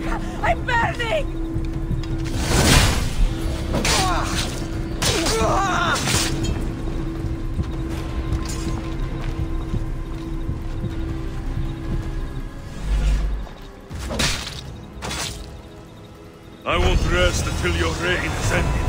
back! I'm burning! I won't rest until your reign is ended.